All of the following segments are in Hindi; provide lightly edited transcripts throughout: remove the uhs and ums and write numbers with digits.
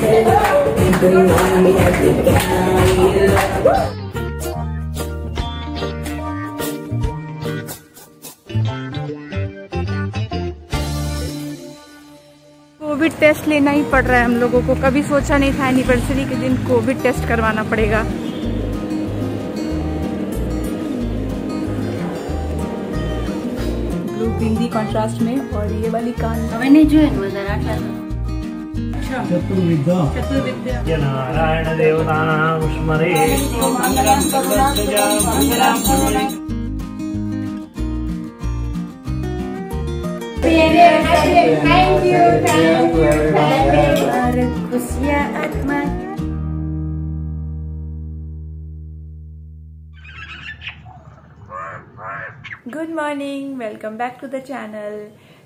Woo! कोविड टेस्ट लेना ही पड़ रहा है हम लोगों को। कभी सोचा नहीं था एनिवर्सरी के दिन कोविड टेस्ट करवाना पड़ेगा। ब्लू बिंदी कंट्रास्ट में और ये वाली कान मैंने जो है मज़ा आता है। चतुर्विद्या नारायण देवतानां स्मरे। खुशियाँ आत्मा good morning, welcome back to the channel.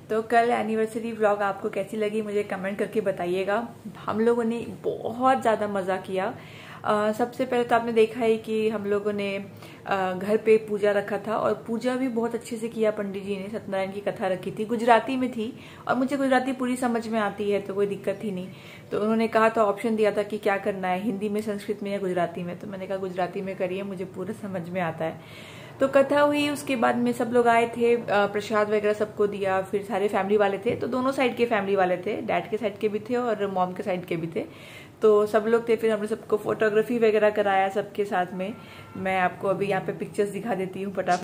तो कल एनिवर्सरी व्लॉग आपको कैसी लगी मुझे कमेंट करके बताइएगा। हम लोगों ने बहुत ज़्यादा मज़ा किया। सबसे पहले तो आपने देखा है कि हम लोगों ने घर पे पूजा रखा था और पूजा भी बहुत अच्छे से किया। पंडित जी ने सत्यनारायण की कथा रखी थी, गुजराती में थी और मुझे गुजराती पूरी समझ में आती है तो कोई दिक्कत ही नहीं। तो उन्होंने कहा था, ऑप्शन दिया था कि क्या करना है, हिंदी में, संस्कृत में या गुजराती में। तो मैंने कहा गुजराती में करिए, मुझे पूरा समझ में आता है। तो कथा हुई, उसके बाद में सब लोग आए थे, प्रसाद वगैरह सबको दिया। फिर सारे फैमिली वाले थे, तो दोनों साइड के फैमिली वाले थे, डैड के साइड के भी थे और मॉम के साइड के भी थे, तो सब लोग थे। फिर हमने सबको फोटोग्राफी वगैरह कराया सबके साथ में। मैं आपको अभी यहाँ पे पिक्चर्स दिखा देती हूँ फटाफट।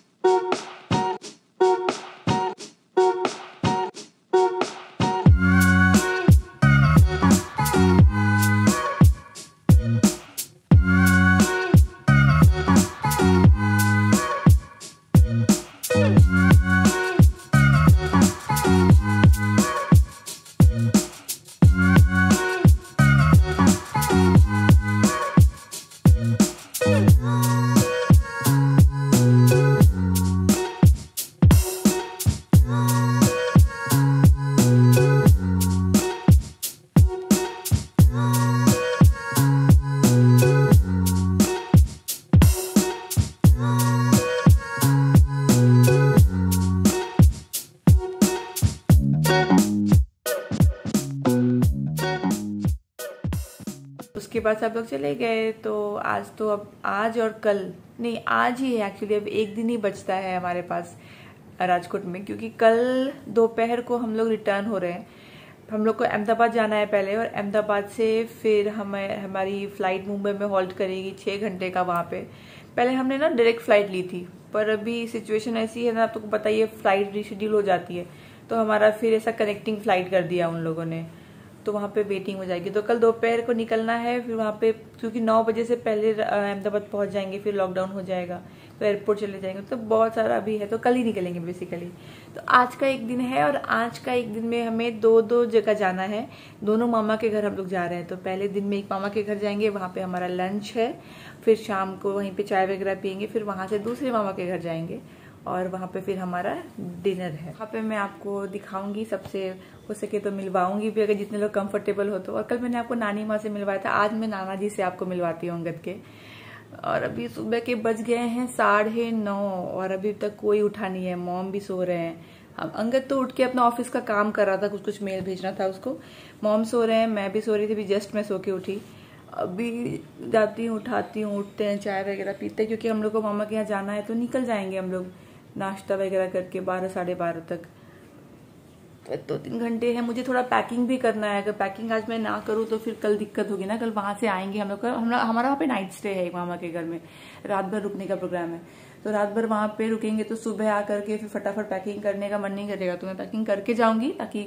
उसके बाद सब लोग चले गए। तो आज तो अब आज और कल नहीं, आज ही है एक्चुअली, अब एक दिन ही बचता है हमारे पास राजकोट में, क्योंकि कल दोपहर को हम लोग रिटर्न हो रहे हैं। हम लोग को अहमदाबाद जाना है पहले और अहमदाबाद से फिर हमारी फ्लाइट मुंबई में हॉल्ट करेगी 6 घंटे का वहाँ पे। पहले हमने ना डायरेक्ट फ्लाइट ली थी, पर अभी सिचुएशन ऐसी है ना, आपको पता ही है फ्लाइट रिशेड्यूल हो जाती है, तो हमारा फिर ऐसा कनेक्टिंग फ्लाइट कर दिया उन लोगों ने, तो वहाँ पे वेटिंग हो जाएगी। तो कल दोपहर को निकलना है, फिर वहाँ पे क्योंकि 9 बजे से पहले अहमदाबाद पहुँच जाएंगे, फिर लॉकडाउन हो जाएगा तो एयरपोर्ट चले जाएंगे, तो बहुत सारा अभी है, तो कल ही निकलेंगे बेसिकली। तो आज का एक दिन है और आज का एक दिन में हमें 2-2 जगह जाना है। दोनों मामा के घर हम लोग जा रहे हैं। तो पहले दिन में एक मामा के घर जाएंगे, वहाँ पर हमारा लंच है, फिर शाम को वहीं पर चाय वगैरह पियेंगे, फिर वहाँ से दूसरे मामा के घर जाएंगे और वहाँ पे फिर हमारा डिनर है। वहाँ पे मैं आपको दिखाऊंगी, सबसे हो सके तो मिलवाऊंगी भी, अगर जितने लोग कंफर्टेबल हो तो। और कल मैंने आपको नानी माँ से मिलवाया था, आज मैं नाना जी से आपको मिलवाती हूँ अंगद के। और अभी सुबह के बज गए हैं 9:30 और अभी तक कोई उठा नहीं है, मॉम भी सो रहे हैं। अब अंगद तो उठ के अपना ऑफिस का काम कर रहा था, कुछ मेल भेजना था उसको। मॉम सो रहे हैं, मैं भी सो रही थी, अभी जस्ट मैं सो के उठी। अभी जाती हूँ, उठाती हूँ, उठते हैं, चाय वगैरह पीते हैं, क्योंकि हम लोग को मामा के यहाँ जाना है, तो निकल जाएंगे हम लोग नाश्ता वगैरह करके 12-12:30 तक। 2-3 घंटे हैं। मुझे थोड़ा पैकिंग भी करना है, अगर पैकिंग आज मैं ना करूँ तो फिर कल दिक्कत होगी ना। कल वहाँ से आएंगे हम लोग, हमारा वहाँ पे नाइट स्टे है एक मामा के घर में, रात भर रुकने का प्रोग्राम है, तो रात भर वहाँ पे रुकेंगे, तो सुबह आकर के फिर फटाफट पैकिंग करने का मन नहीं करेगा। तो मैं पैकिंग करके जाऊँगी ताकि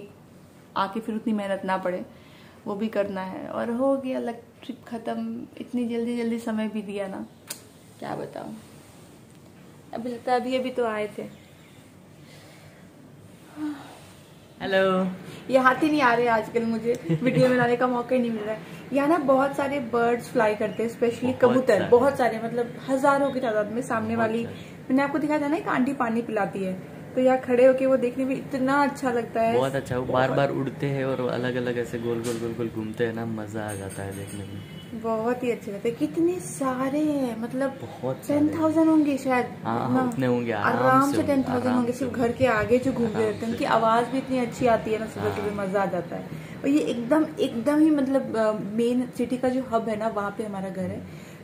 आके फिर उतनी मेहनत ना पड़े, वो भी करना है। और हो गया ट्रिप ख़त्म, इतनी जल्दी जल्दी समय भी दिया ना, क्या बताऊँ। अभी लगता है अभी तो आए थे। हेलो, ये हाथी नहीं आ रहे आजकल, मुझे वीडियो बनाने का मौका ही नहीं मिल रहा है। यहाँ ना बहुत सारे बर्ड्स फ्लाई करते हैं, स्पेशली कबूतर, बहुत सारे, मतलब हजारों की तादाद में। सामने वाली मैंने आपको दिखाया था ना, एक आंटी पानी पिलाती है, तो यहाँ खड़े होके वो देखने में इतना अच्छा लगता है, बहुत अच्छा। वो बार बार उड़ते हैं और अलग अलग ऐसे गोल गोल गोल गोल घूमते हैं ना, मजा आ जाता है देखने में, बहुत ही अच्छे लगते हैं। कितने सारे हैं, मतलब 10,000 होंगे शायद, उतने होंगे आराम से, 10,000 होंगे सिर्फ घर के आगे जो घूम रहे होते हैं। उनकी आवाज भी इतनी अच्छी आती है ना सुबह सुबह, मजा आ जाता है। और ये एकदम ही मतलब मेन सिटी का जो हब है ना, वहाँ पे हमारा घर है।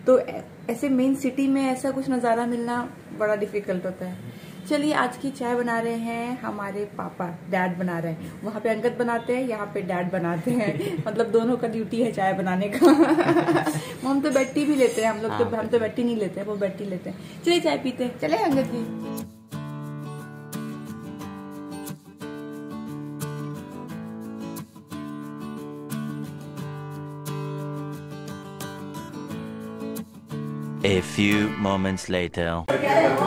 तो ऐसे मेन सिटी में ऐसा कुछ नज़ारा मिलना बड़ा डिफिकल्ट होता है। चलिए आज की चाय बना रहे हैं हमारे पापा, डैड बना रहे हैं। वहाँ पे अंगद बनाते हैं, यहाँ पे डैड बनाते हैं। मतलब दोनों का ड्यूटी है चाय बनाने का। हम तो बैट्टी भी लेते हैं, हम लोग तो हम बैट्टी नहीं लेते हैं, वो बैट्टी लेते हैं। चलिए चाय पीते हैं, चले अंगद जी। A few moments later. हाँ,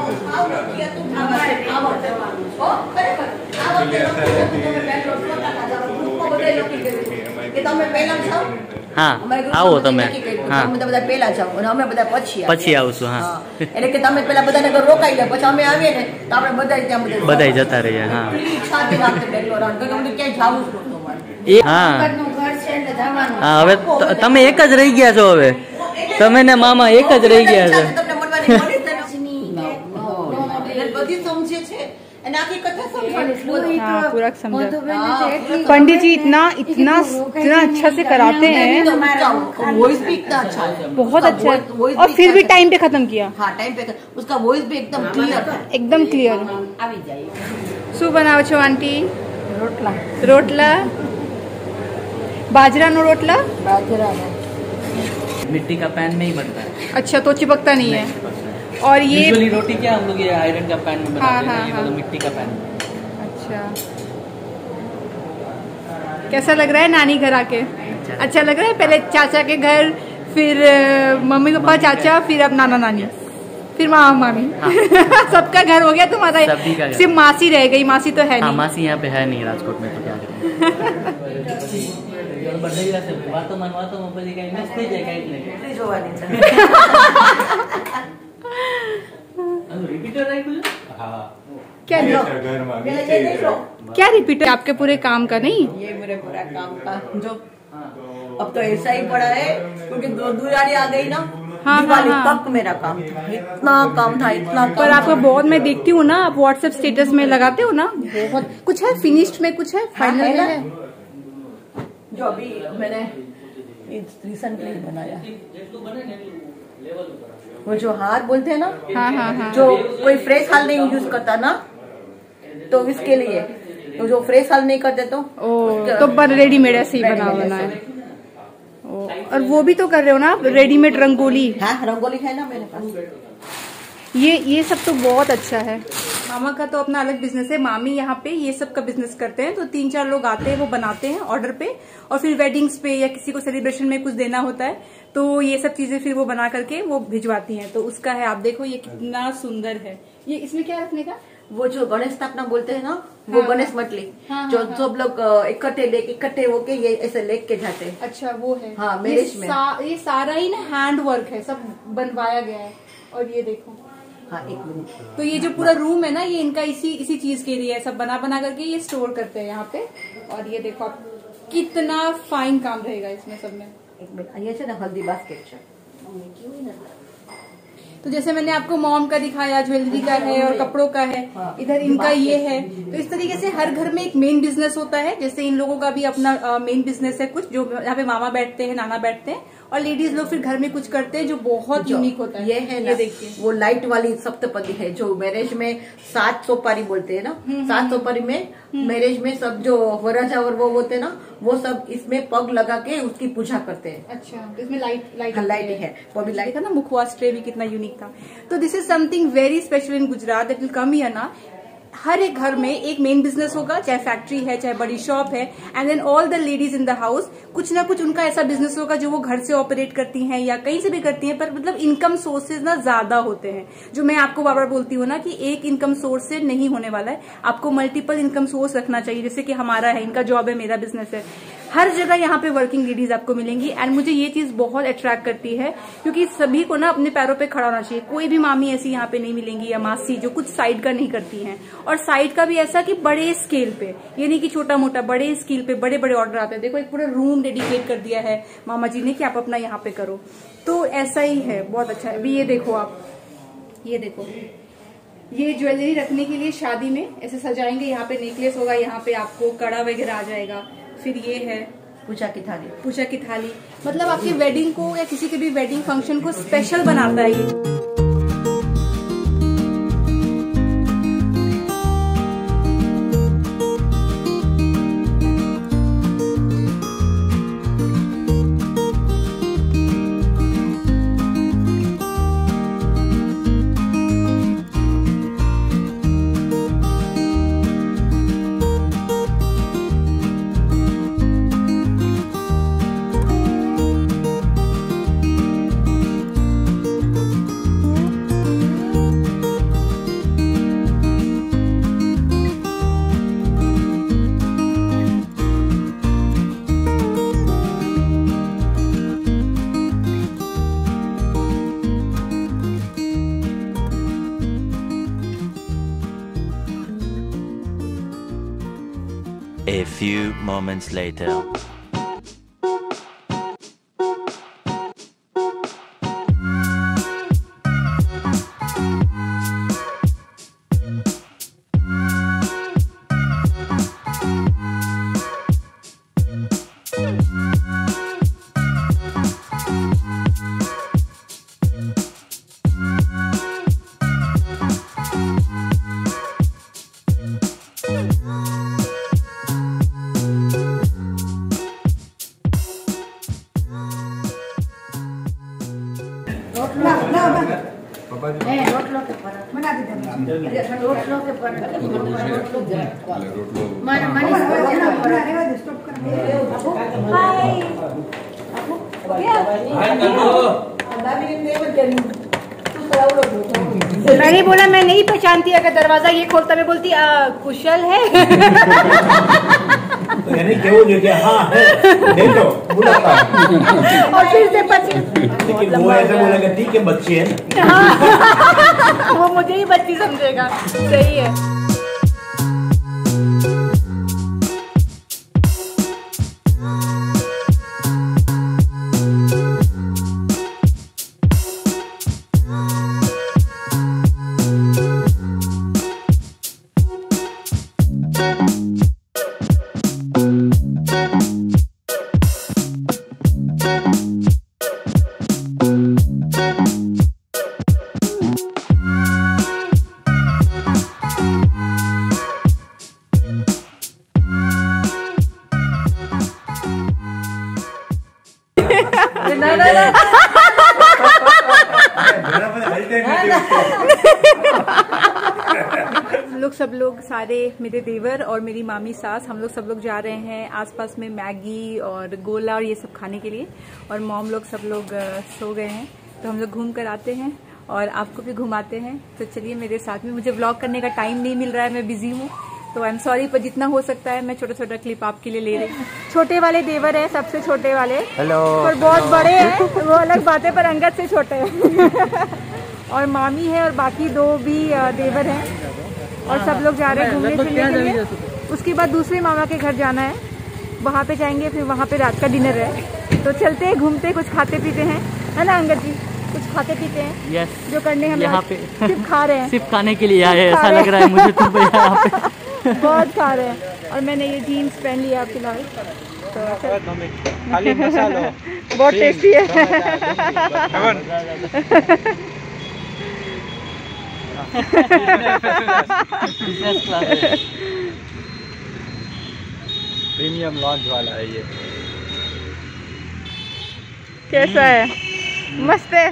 आओ तमे हाँ पछी आवशु हाँ एटले के तमे पहेला बधाने घर रोकाई ले पछी अमे आवीए ने तो आपणे बधाई त्यां बधाई जता रहीए हाँ शांति राखते बेठो रान के हमने क्यां जावुं ज नतो मारे हाँ घर छे એટલે જવાનું હા હવે તમે એક જ રહી ગયા છો હવે તમે ને મામા એક જ રહી ગયા છો તમને મનવાની મોડી બધી સમજે છે અને આખી કથા સમજાવી હા પૂરા સમજાવ पंडित जी इतना अच्छा से कराते हैं वॉइस भी इतना अच्छा है बहुत अच्छा है और फिर भी टाइम पे खत्म किया हां टाइम पे उसका वॉइस भी एकदम क्लियर આવી જાય શું બનાવો છો આंटी રોટલા રોટલા बाजरा नो रोटला बाजरा मिट्टी का पैन में ही बनता है अच्छा तो चिपकता नहीं है और ये यूजुअली रोटी क्या हम लोग ये आयरन का पैन में बनाते हैं ये मतलब मिट्टी का पैन अच्छा कैसा लग रहा है नानी घर आके अच्छा लग रहा है पहले चाचा के घर फिर मम्मी पापा चाचा फिर अब नाना नानी फिर मामा मामी सबका घर हो गया तो माता सिर्फ मासी रह गई मासी तो है नहीं मासी यहाँ पे है नहीं राजकोट में तो क्या करें क्या रिपीटर आपके पूरे काम का नहीं ये मेरे पूरा काम का जो अब तो ऐसा ही पड़ा है क्योंकि दो दुलारी आ गई ना हाँ तक मेरा काम था इतना काम था इतना पर आपका बहुत मैं देखती हूँ ना आप व्हाट्सएप स्टेटस में लगाते हो ना बहुत कुछ है फिनिश्ड में कुछ है फाइनल में जो अभी मैंने रिसेंटली बनाया वो जो हार बोलते हैं ना हाँ हाँ हाँ जो कोई फ्रेश हार नहीं यूज करता ना तो इसके लिए तो जो फ्रेश हार नहीं करते तो रेडीमेड ऐसे ही बना है और वो भी तो कर रहे हो ना आप रेडीमेड रंगोली हाँ रंगोली है ना मेरे पास ये सब तो बहुत अच्छा है। मामा का तो अपना अलग बिजनेस है, मामी यहाँ पे ये सब का बिजनेस करते हैं। तो 3-4 लोग आते हैं, वो बनाते हैं ऑर्डर पे और फिर वेडिंग्स पे या किसी को सेलिब्रेशन में कुछ देना होता है तो ये सब चीजें फिर वो बना करके वो भिजवाती हैं। तो उसका है, आप देखो ये कितना सुंदर है। ये इसमें क्या रखने का, वो जो गणेश स्थापना बोलते हैं ना, वो हाँ, गणेश मटली हाँ, जो हाँ, सब लोग इकट्ठे होके ये ऐसे लेके जाते हैं। अच्छा वो है हाँ, मैरिज में ये सारा ही ना हैंड वर्क है, सब बनवाया गया है। और ये देखो हाँ, एक मिनट। तो ये जो पूरा रूम है ना, ये इनका इसी चीज के लिए है। सब बना करके ये स्टोर करते हैं यहाँ पे। और ये देखो आप कितना फाइन काम रहेगा इसमें सब में। एक मिनट, ये ना हल्दी बास्केट है। तो जैसे मैंने आपको मॉम का दिखाया, ज्वेलरी का है और कपड़ों का है, इधर इनका ये है। तो इस तरीके से हर घर में एक मेन बिजनेस होता है। जैसे इन लोगों का भी अपना मेन बिजनेस है कुछ, जो यहाँ पे मामा बैठते हैं, नाना बैठते हैं, और लेडीज लोग फिर घर में कुछ करते हैं जो बहुत यूनिक होता है। ये है ना, देखिए वो लाइट वाली सप्तपदी है जो मैरिज में 7 सोपारी बोलते है ना, 7 सोपारी में मैरिज में सब जो वराजावर वो होते ना, वो सब इसमें पग लगा के उसकी पूजा करते हैं। अच्छा, तो इसमें लाइट है वो भी लाइट है ना। मुखवा स्ट्रे भी कितना यूनिक था। तो this is something very special in Gujarat, it will come here ना। हर एक घर में एक मेन बिजनेस होगा, चाहे फैक्ट्री है, चाहे बड़ी शॉप है, and then all the ladies in the house कुछ ना कुछ उनका ऐसा बिजनेस होगा जो वो घर से ऑपरेट करती हैं या कहीं से भी करती हैं। पर मतलब इनकम सोर्सेज ना ज्यादा होते हैं। जो मैं आपको बार बार बोलती हूँ ना कि एक इनकम सोर्स से नहीं होने वाला है, आपको मल्टीपल इनकम सोर्स रखना चाहिए। जैसे कि हमारा है, इनका जॉब है, मेरा बिजनेस है। हर जगह यहाँ पे वर्किंग लेडीज आपको मिलेंगी एंड मुझे ये चीज बहुत अट्रैक्ट करती है क्योंकि सभी को ना अपने पैरों पे खड़ा होना चाहिए। कोई भी मामी ऐसी यहाँ पे नहीं मिलेंगी या मासी जो कुछ साइड का नहीं करती हैं, और साइड का भी ऐसा कि बड़े स्केल पे, ये नहीं कि छोटा मोटा, बड़े स्केल पे बड़े बड़े ऑर्डर आते हैं। देखो एक पूरा रूम डेडिकेट कर दिया है मामा जी ने कि आप अपना यहाँ पे करो, तो ऐसा ही है, बहुत अच्छा है। अभी ये देखो आप, ये देखो ये ज्वेलरी रखने के लिए शादी में ऐसे सजाएंगे। यहाँ पे नेकलेस होगा, यहाँ पे आपको कड़ा वगैरह आ जाएगा। फिर ये है पूजा की थाली मतलब आपकी वेडिंग को या किसी के भी वेडिंग फंक्शन को स्पेशल बनाता है ये। A few moments later. मैंने बोला मैं नहीं पहचानती, अगर दरवाजा ये खोलता मैं बोलती कुशल है। यानी क्यों जो क्या हाँ है तो और फिर से लेकिन वो ऐसा बोलेगा ठीक है बच्ची है, वो मुझे ही बच्ची समझेगा। सही है। हम लोग सारे मेरे देवर और मेरी मामी सास हम लोग जा रहे हैं आसपास में मैगी और गोला और ये सब खाने के लिए, और मॉम लोग सब लोग सो गए हैं तो हम लोग घूम कर आते हैं और आपको भी घुमाते हैं। तो चलिए मेरे साथ में, मुझे व्लॉग करने का टाइम नहीं मिल रहा है, मैं बिजी हूँ तो आई एम सॉरी, पर जितना हो सकता है मैं छोटा छोटा क्लिप आपके लिए ले रही हूँ। छोटे वाले देवर है, सबसे छोटे वाले, और बहुत बड़े हैं वो अलग बात है, पर अंगद से छोटे हैं और मामी है और बाकी दो भी देवर हैं और सब लोग जा रहे हैं घूमने फिरने के लिए। उसके बाद दूसरे मामा के घर जाना है, वहाँ पे जाएंगे, फिर वहाँ पे रात का डिनर है। तो चलते हैं, घूमते, कुछ खाते पीते हैं, है ना अंगद जी? कुछ खाते पीते हैं जो करने हम यहाँ पे सिर्फ खा रहे हैं, सिर्फ खाने के लिए आए, ऐसा लग रहा है मुझे तो बहुत खा रहे हैं। और मैंने ये जीन्स पहन लिया फिलहाल, तो बहुत टेस्टी है। प्रीमियम लॉन्च वाला है ये। कैसा है? मस्त है।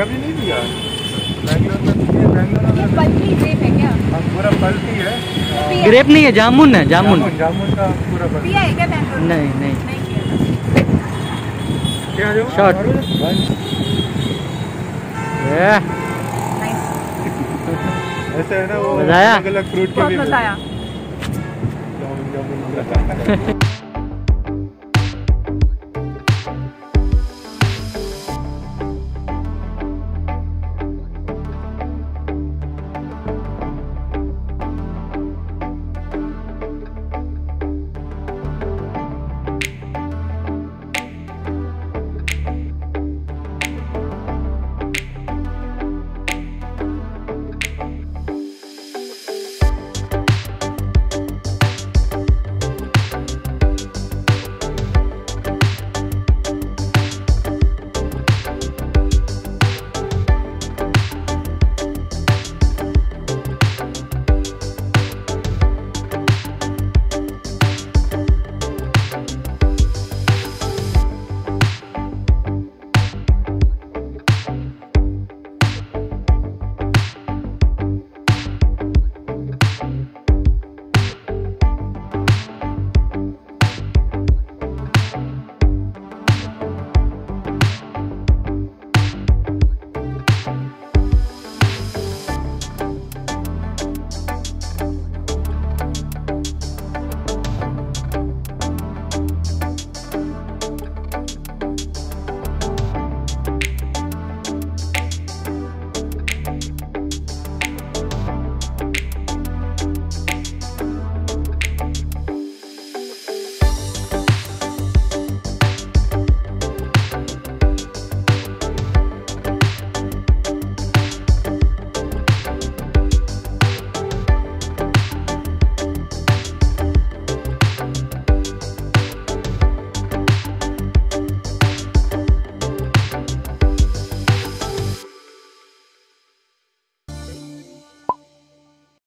कभी नहीं दिया है क्या? पूरा पल्टी है, ग्रेप नहीं है, जामुन है, जामुन का पूरा पिया है क्या? नहीं नहीं क्या शॉट ऐसे है ना, वो अलग अलग फ्रूट के भी जामुन